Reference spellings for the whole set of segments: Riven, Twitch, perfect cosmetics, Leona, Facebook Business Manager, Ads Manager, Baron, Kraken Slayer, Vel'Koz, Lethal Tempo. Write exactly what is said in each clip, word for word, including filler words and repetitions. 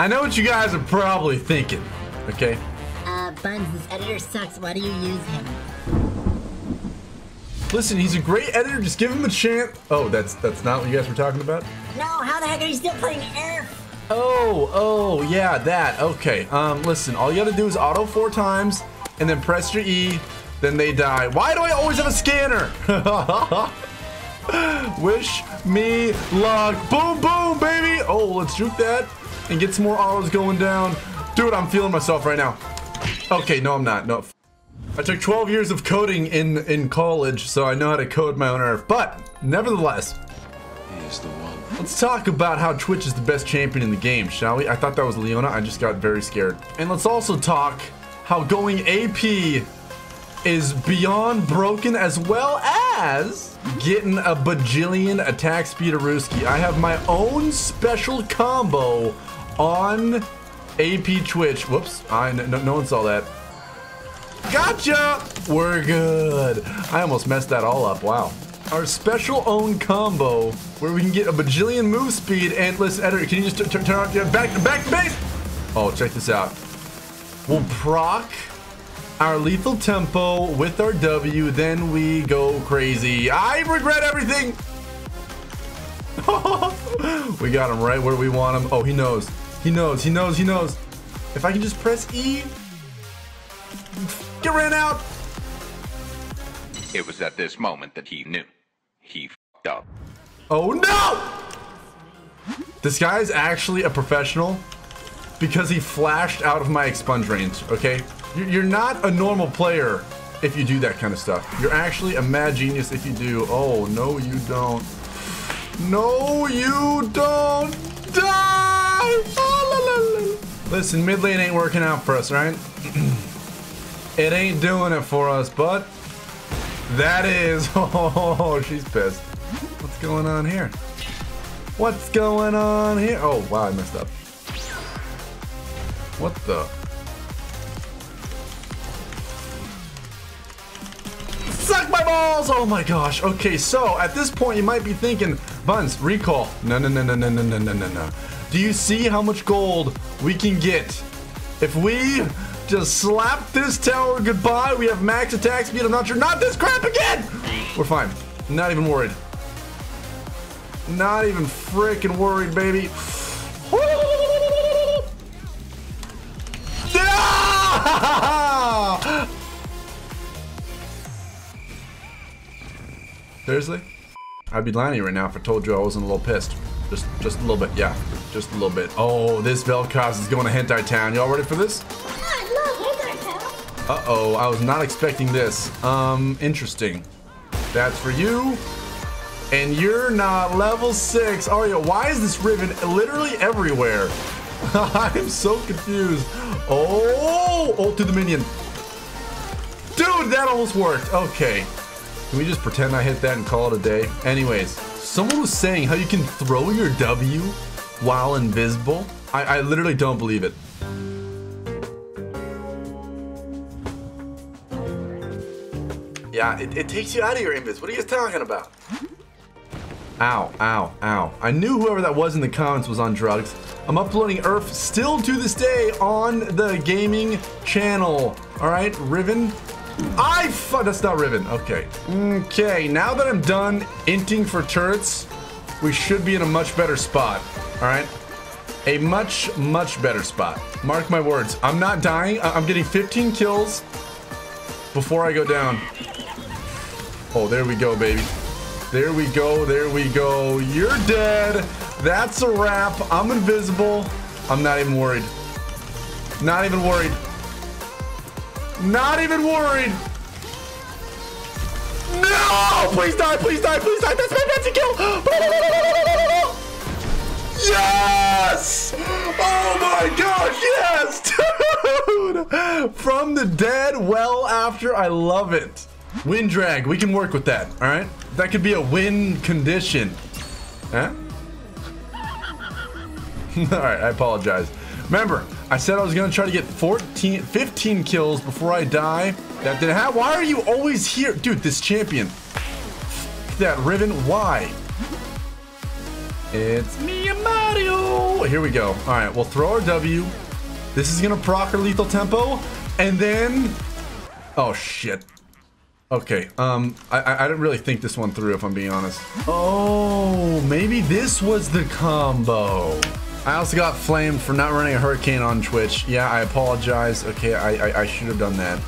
I know what you guys are probably thinking, okay? Uh, Buns, this editor sucks. Why do you use him? Listen, he's a great editor. Just give him a chance. Oh, that's that's not what you guys were talking about? No, how the heck are you still playing Earth? Oh, oh, yeah, that. Okay, um, listen, all you gotta do is auto four times, and then press your E, then they die. Why do I always have a scanner? Wish me luck. Boom, boom, baby. Oh, let's juke that. And get some more autos going down. Dude, I'm feeling myself right now. Okay, no, I'm not. No. I took twelve years of coding in, in college, so I know how to code my own Earth. But, nevertheless, he is the one. Let's talk about how Twitch is the best champion in the game, shall we? I thought that was Leona. I just got very scared. And let's also talk how going A P is beyond broken, as well as getting a bajillion attack speed of Ruski. I have my own special combo on A P Twitch. Whoops, I no, no one saw that. Gotcha! We're good. I almost messed that all up, wow. Our special own combo where we can get a bajillion move speed and, listen, editor, can you just turn off, back, back to base? Oh, check this out. We'll proc our lethal tempo with our W, then we go crazy. I regret everything. We got him right where we want him. Oh, he knows. He knows, he knows, he knows. If I can just press E, get ran out. It was at this moment that he knew. He f***ed up. Oh no! This guy is actually a professional because he flashed out of my expunge range, okay? You're not a normal player if you do that kind of stuff. You're actually a mad genius if you do. Oh, no, you don't. No, you don't die! La, la, la. Listen, mid lane ain't working out for us, right? It ain't doing it for us, but that is. Oh, she's pissed. What's going on here? What's going on here? Oh, wow, I messed up. What the? Suck my balls! Oh my gosh. Okay, so at this point you might be thinking, Buns, recall. No, no, no, no, no, no, no, no, no, no. Do you see how much gold we can get? If we just slap this tower goodbye, we have max attack speed. I'm not sure. Not this crap again! We're fine. Not even worried. Not even freaking worried, baby. Seriously? I'd be lying to you right now if I told you I wasn't a little pissed. Just just a little bit, yeah. Just a little bit. Oh, this Vel'Koz is going to Hentai Town. Y'all ready for this? Uh-oh, I was not expecting this. Um, interesting. That's for you. And you're not level six. Aria, why is this Riven literally everywhere? I'm so confused. Oh, ult to the minion. Dude, that almost worked. Okay. Can we just pretend I hit that and call it a day? Anyways, someone was saying how you can throw your W while invisible. I, I literally don't believe it. Yeah, it, it takes you out of your invis. What are you guys talking about? Ow, ow, ow. I knew whoever that was in the comments was on drugs. I'm uploading Earth still to this day on the gaming channel. All right, Riven. I fu- that's not Riven. Okay. Okay, now that I'm done inting for turrets, we should be in a much better spot. Alright? A much, much better spot. Mark my words. I'm not dying. I I'm getting fifteen kills before I go down. Oh, there we go, baby. There we go. There we go. You're dead. That's a wrap. I'm invisible. I'm not even worried. Not even worried. Not even worried. No! Please die, please die, please die. That's my fancy kill. Yes! Oh my gosh, yes! Dude! From the dead, well after, I love it. Wind drag, we can work with that, all right? That could be a win condition. Huh? All right, I apologize. Remember, I said I was gonna try to get fourteen, fifteen kills before I die. That didn't happen. Why are you always here? Dude, this champion. That Riven, why? It's me and Mario. no! Here we go. All right, we'll throw our W. This is gonna proc our lethal tempo, and then, oh shit. Okay, um, I, I didn't really think this one through, if I'm being honest. Oh, maybe this was the combo. I also got flamed for not running a hurricane on Twitch. Yeah, I apologize. Okay, I, I, I should have done that.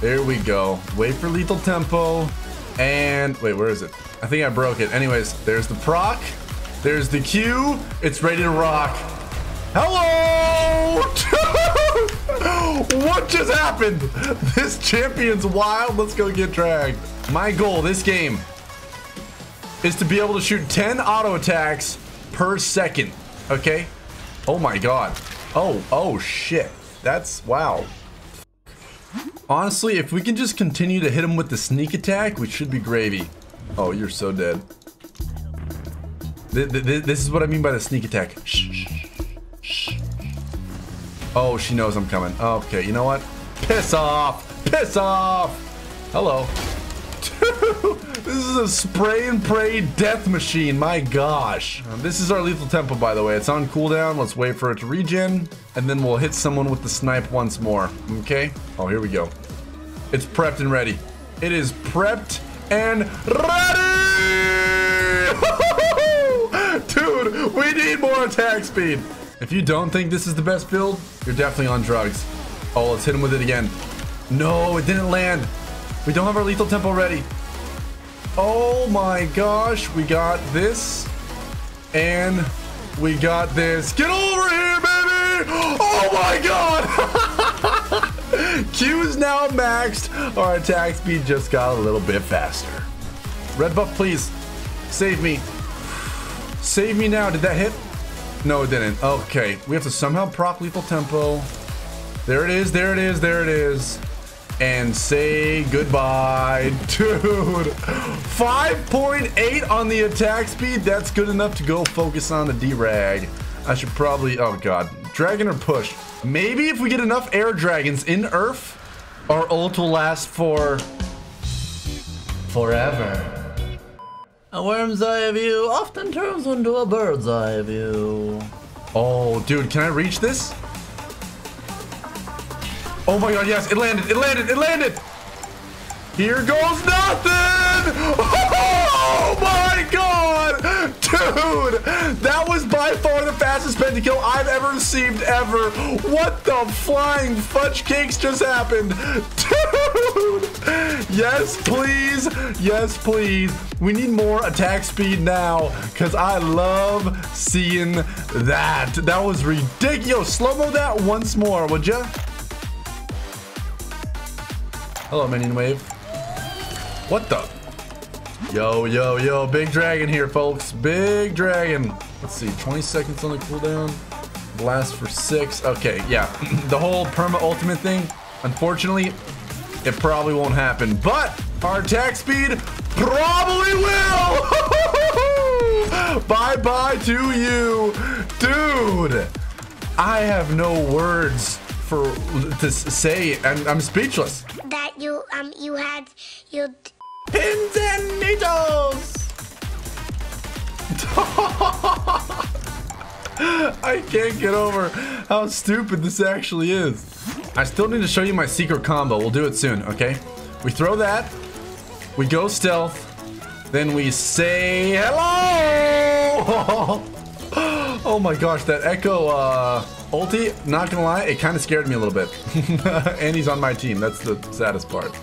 There we go. Wait for lethal tempo. And, wait, where is it? I think I broke it. Anyways, there's the proc. There's the Q. It's ready to rock. Hello! What just happened? This champion's wild. Let's go get dragged. My goal this game is to be able to shoot ten auto attacks per second. Okay. Oh my god. Oh, oh shit. That's wow. Honestly, if we can just continue to hit him with the sneak attack, we should be gravy. Oh, you're so dead. Th th th this is what I mean by the sneak attack. Shh, shh, shh. Oh, she knows I'm coming. Okay, you know what? Piss off! Piss off! Hello. This is a spray and pray death machine, my gosh. Uh, this is our lethal tempo, by the way. It's on cooldown. Let's wait for it to regen, and then we'll hit someone with the snipe once more, okay? Oh, here we go. It's prepped and ready. It is prepped and ready! Dude, we need more attack speed. If you don't think this is the best build, you're definitely on drugs. Oh, let's hit him with it again. No, it didn't land. We don't have our lethal tempo ready. Oh my gosh, we got this. And we got this. Get over here, baby! Oh my god! Q is now maxed. Our attack speed just got a little bit faster. Red buff, please. Save me. Save me now. Did that hit? No, it didn't. Okay, we have to somehow proc lethal tempo. There it is, there it is, there it is. And say goodbye, dude. five point eight on the attack speed. That's good enough to go focus on the D-Rag. I should probably, oh god. Dragon or push? Maybe if we get enough air dragons in Earth, our ult will last for... forever. A worm's eye view often turns into a bird's eye view. Oh, dude, can I reach this? Oh my god, yes, it landed, it landed, it landed! Here goes nothing! Oh my god! Dude, that was by far the fastest pentakill I've ever received ever. What the flying fudge cakes just happened? Dude! Yes, please. Yes, please. We need more attack speed now, because I love seeing that. That was ridiculous. Yo, slow-mo that once more, would ya? Hello, minion wave. What the? Yo, yo, yo. Big dragon here, folks. Big dragon. Let's see. twenty seconds on the cooldown. Blast for six. Okay, yeah. The whole perma ultimate thing, unfortunately, it probably won't happen, but our attack speed probably will. Bye bye to you, dude. I have no words for to say, and I'm speechless. That you um you had your pins and needles. I can't get over how stupid this actually is. I still need to show you my secret combo. We'll do it soon, okay? We throw that. We go stealth. Then we say hello! Oh my gosh, that echo uh, ulti, not gonna lie, it kind of scared me a little bit. And he's on my team. That's the saddest part.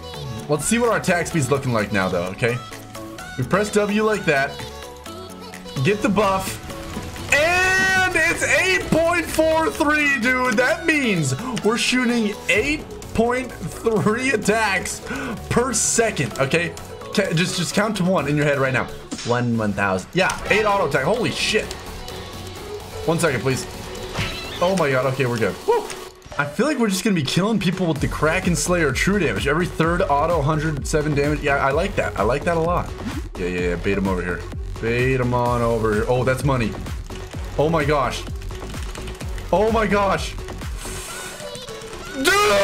Let's see what our attack speed's looking like now, though, okay? We press W like that. Get the buff. It's eight point four three, dude. That means we're shooting eight point three attacks per second. Okay, just just count to one in your head right now. One one thousand. Yeah, eight auto attack. Holy shit. One second, please. Oh my god. Okay, we're good. Woo. I feel like we're just gonna be killing people with the Kraken Slayer true damage. Every third auto, one hundred seven damage. Yeah, I like that. I like that a lot. Yeah, yeah, yeah. Bait him over here. Bait him on over here. Oh, that's money. Oh my gosh. Oh my gosh. Dude!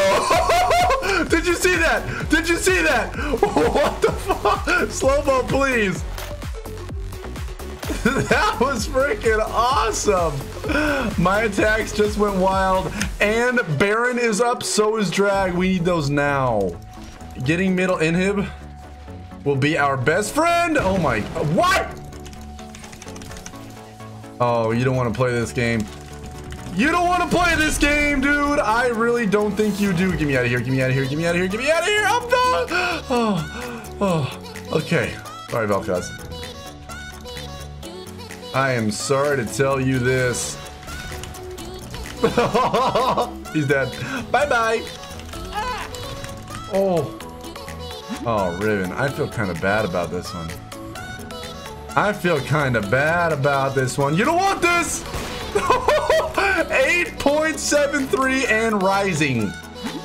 Did you see that? Did you see that? What the fuck? Slow-mo, please. That was freaking awesome. My attacks just went wild. And Baron is up, so is Drag. We need those now. Getting middle inhib will be our best friend. Oh my, what? Oh, you don't want to play this game. You don't want to play this game, dude. I really don't think you do. Get me out of here, get me out of here, get me out of here, get me out of here. I'm done. Oh, oh, okay. Sorry, Vel'Koz. I am sorry to tell you this. He's dead. Bye-bye. Oh. Oh, Riven. I feel kind of bad about this one. I feel kind of bad about this one. You don't want this! eight point seven three and rising.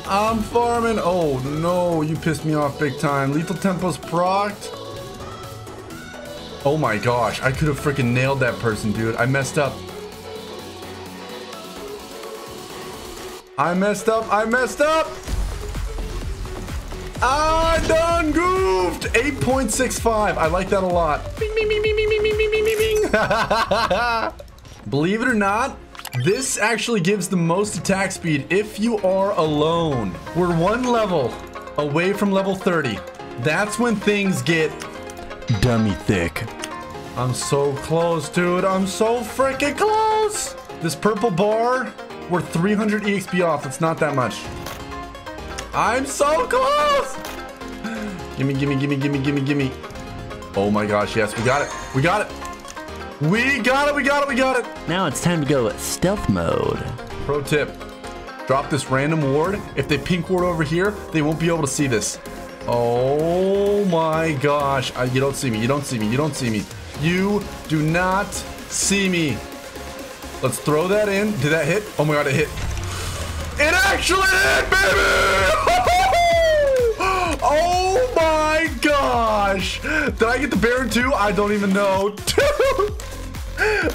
I'm farming. Oh, no. You pissed me off big time. Lethal Tempo's procced. Oh my gosh, I could have freaking nailed that person, dude. I messed up. I messed up. I messed up. I done goofed. eight point six five. I like that a lot. Bing, bing, bing, bing, bing, bing, bing, bing, bing. Believe it or not, this actually gives the most attack speed if you are alone. We're one level away from level thirty. That's when things get dummy thick. I'm so close, dude. I'm so freaking close. This purple bar, we're three hundred E X P off. It's not that much. I'm so close. Gimme, gimme, gimme, gimme, gimme, gimme. Oh my gosh, yes, we got it. We got it. We got it, we got it, we got it. Now it's time to go stealth mode. Pro tip, drop this random ward. If they pink ward over here, they won't be able to see this. Oh my gosh. I, you don't see me. You don't see me. You don't see me. You do not see me. Let's throw that in. Did that hit? Oh my god, it hit. It actually hit, baby! Oh my gosh. Did I get the Baron too? I don't even know.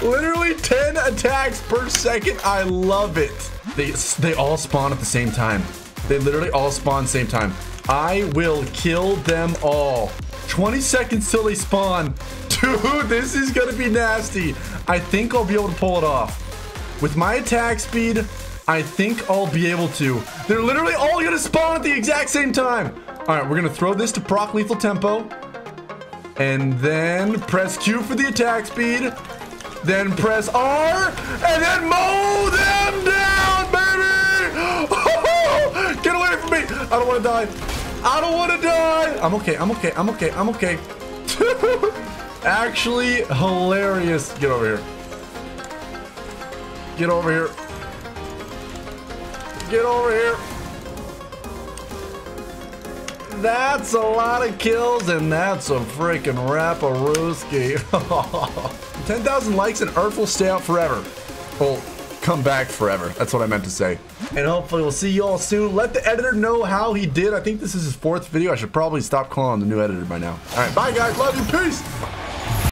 Literally ten attacks per second. I love it. They, they all spawn at the same time. They literally all spawn same time. I will kill them all. twenty seconds till they spawn. Dude, this is gonna be nasty. I think I'll be able to pull it off. With my attack speed, I think I'll be able to. They're literally all gonna spawn at the exact same time. All right, we're gonna throw this to proc Lethal Tempo. And then press Q for the attack speed. Then press R. And then mow them down, baby! Get away from me! I don't wanna die. I don't want to die. I'm okay. I'm okay. I'm okay. I'm okay. Actually hilarious. Get over here. Get over here. Get over here. That's a lot of kills, and that's a freaking wrap-a-rooski. ten thousand likes and Earth will stay out forever. Oh. Come back forever. That's what I meant to say. And hopefully we'll see you all soon. Let the editor know how he did. I think this is his fourth video. I should probably stop calling the new editor by now. All right, bye guys. Love you. Peace.